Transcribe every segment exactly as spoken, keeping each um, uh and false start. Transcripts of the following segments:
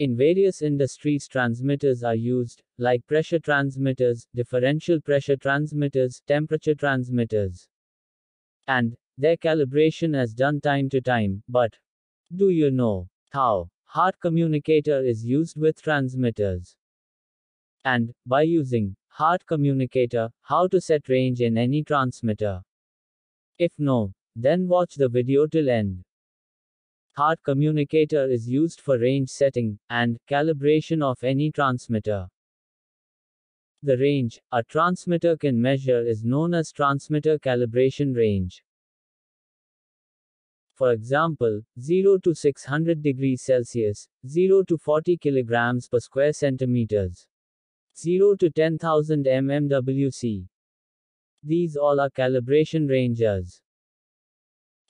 In various industries, transmitters are used, like pressure transmitters, differential pressure transmitters, temperature transmitters. And their calibration is done time to time, but do you know how HART communicator is used with transmitters? And by using HART communicator, how to set range in any transmitter? If no, then watch the video till end. HART communicator is used for range setting and calibration of any transmitter. The range a transmitter can measure is known as transmitter calibration range. For example, zero to six hundred degrees Celsius, zero to forty kilograms per square centimeters, zero to ten thousand M M W C. These all are calibration ranges.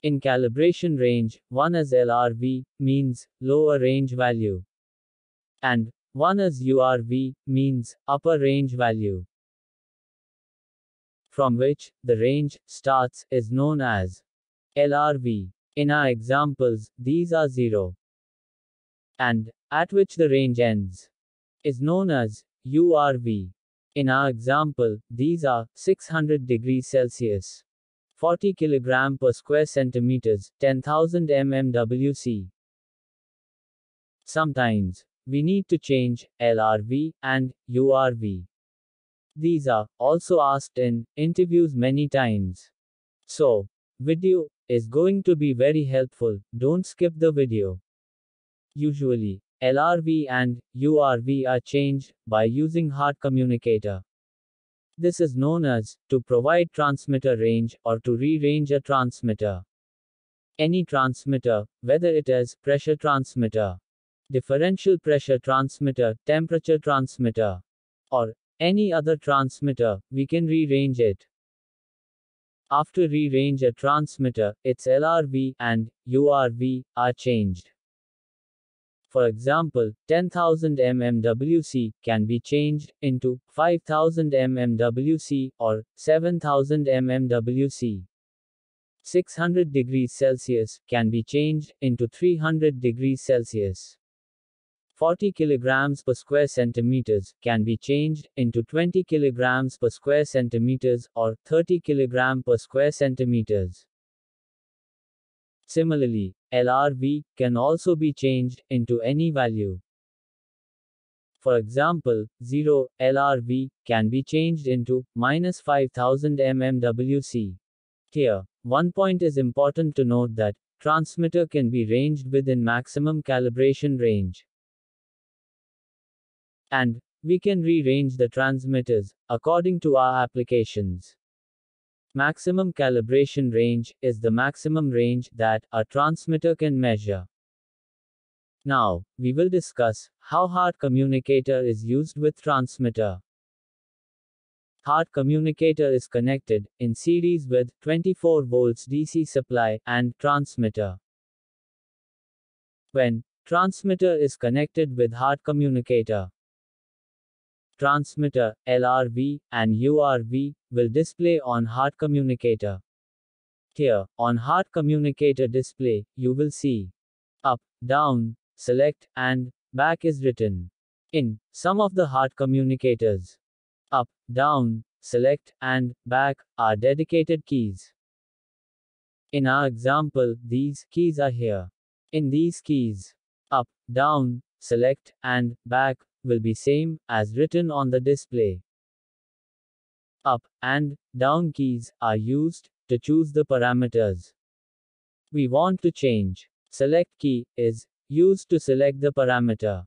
In calibration range, one is L R V, means lower range value, and one is U R V, means upper range value, from which the range starts is known as L R V. In our examples, these are zero, and at which the range ends is known as U R V. In our example, these are six hundred degrees Celsius. forty kilogram per square centimeters, ten thousand M M W C. Sometimes, we need to change L R V and U R V. These are also asked in interviews many times. So, video is going to be very helpful, don't skip the video. Usually, L R V and U R V are changed by using HART communicator. This is known as to provide transmitter range or to re-range a transmitter. Any transmitter, whether it is pressure transmitter, differential pressure transmitter, temperature transmitter, or any other transmitter, we can re-range it. After re-range a transmitter, its L R V and U R V are changed. For example, ten thousand M M W C can be changed into five thousand M M W C or seven thousand M M W C. six hundred degrees Celsius can be changed into three hundred degrees Celsius. forty kilograms per square centimeters can be changed into twenty kilograms per square centimeters or thirty kilograms per square centimeters. Similarly, L R V can also be changed into any value. For example, zero L R V can be changed into minus five thousand M M W C. Here, one point is important to note that transmitter can be ranged within maximum calibration range. And we can re-range the transmitters according to our applications. Maximum calibration range is the maximum range that a transmitter can measure. Now, we will discuss how HART communicator is used with transmitter. HART communicator is connected in series with twenty-four volts D C supply and transmitter. When transmitter is connected with HART communicator, transmitter, L R V, and U R V will display on HART communicator. Here, on HART communicator display, you will see up, down, select, and back is written. In some of the HART communicators, up, down, select, and back are dedicated keys. In our example, these keys are here. In these keys, up, down, select, and back will be same as written on the display. Up and down keys are used to choose the parameters we want to change. Select key is used to select the parameter,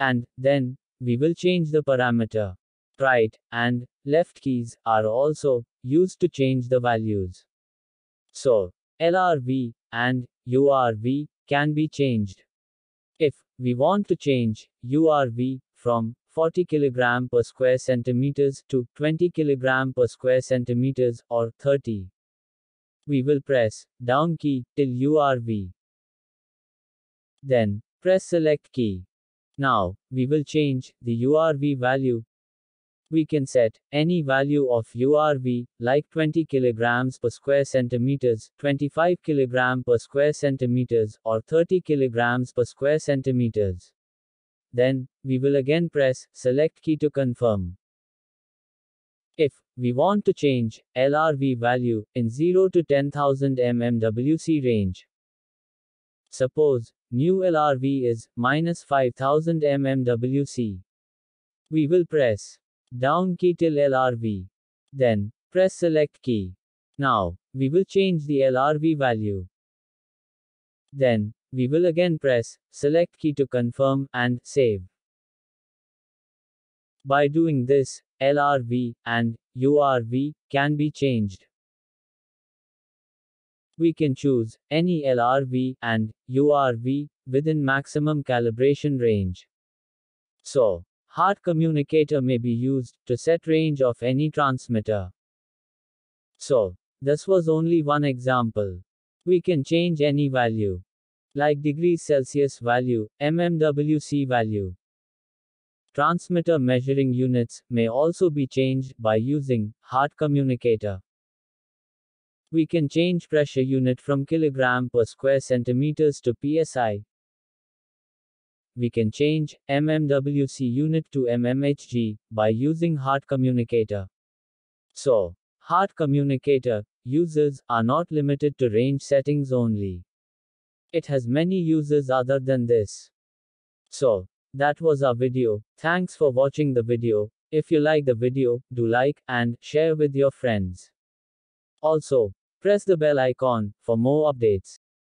and then we will change the parameter. Right and left keys are also used to change the values. So, L R V and U R V can be changed. If we want to change U R V from forty kilograms per square centimeters to twenty kilograms per square centimeters or thirty, we will press down key till U R V. Then press select key. Now, we will change the U R V value. We can set any value of U R V, like twenty kilograms per square centimeters, twenty-five kilograms per square centimeters, or thirty kilograms per square centimeters. Then, we will again press select key to confirm. If we want to change L R V value in zero to ten thousand M M W C range, suppose new L R V is minus five thousand M M W C. We will press down key till L R V. Then, press select key. Now, we will change the L R V value. Then, we will again press select key to confirm and save. By doing this, L R V and U R V can be changed. We can choose any L R V and U R V within maximum calibration range. So, HART communicator may be used to set range of any transmitter. So, this was only one example. We can change any value, like degrees Celsius value, M M W C value. Transmitter measuring units may also be changed by using HART communicator. We can change pressure unit from kilogram per square centimeters to P S I. We can change M M W C unit to M M H G by using HART communicator. So, HART communicator users are not limited to range settings only. It has many uses other than this. So, that was our video. Thanks for watching the video. If you like the video, do like and share with your friends. Also, press the bell icon for more updates.